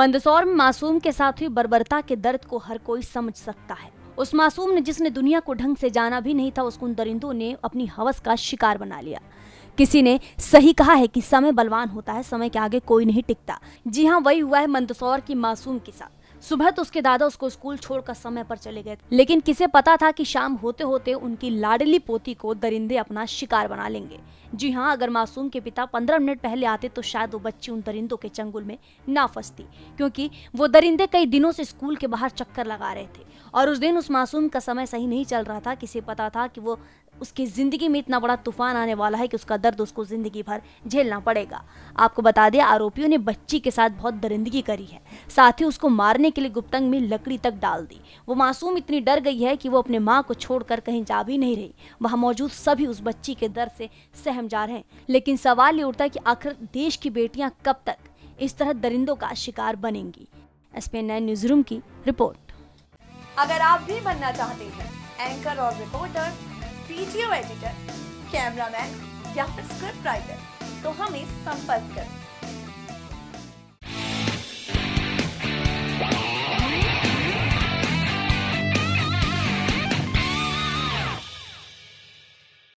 मंदसौर में मासूम के साथ हुई बर्बरता के दर्द को हर कोई समझ सकता है। उस मासूम ने जिसने दुनिया को ढंग से जाना भी नहीं था, उसको उन दरिंदों ने अपनी हवस का शिकार बना लिया। किसी ने सही कहा है कि समय बलवान होता है, समय के आगे कोई नहीं टिकता। जी हाँ, वही हुआ है मंदसौर की मासूम के साथ। सुबह तो उसके दादा उसको स्कूल छोड़कर समय पर चले गए, लेकिन किसे पता था कि शाम होते होते उनकी लाडली पोती को दरिंदे अपना शिकार बना लेंगे। जी हाँ, अगर मासूम के पिता 15 मिनट पहले आते तो शायद वो बच्ची उन दरिंदों के चंगुल में ना फंसती, क्योंकि वो दरिंदे कई दिनों से स्कूल के बाहर चक्कर लगा रहे थे। और उस दिन उस मासूम का समय सही नहीं चल रहा था। किसे पता था कि वो उसकी ज़िंदगी में इतना बड़ा तूफान आने वाला है कि उसका दर्द उसको ज़िंदगी भर झेलना पड़ेगा। आपको बता दें, आरोपियों ने बच्ची के साथ बहुत दरिंदगी करी है, साथ ही उसको मारने के लिए गुप्तंग में लकड़ी तक डाल दी। वो मासूम इतनी डर गई है कि वो अपने माँ को छोड़कर कहीं जा भी नहीं रही। वहाँ मौजूद सभी उस बच्ची के दर्द से सहम जा रहे हैं। लेकिन सवाल ये उठता है कि आखिर देश की बेटियाँ कब तक इस तरह दरिंदों का शिकार बनेंगी। एसपीएन न्यूज़ रूम की रिपोर्ट। अगर आप भी बनना चाहते हैं एंकर और रिपोर्टर, वीडियो एडिटर, कैमरामैन या फिर स्क्रिप्ट राइटर, तो हमें संपर्क करें।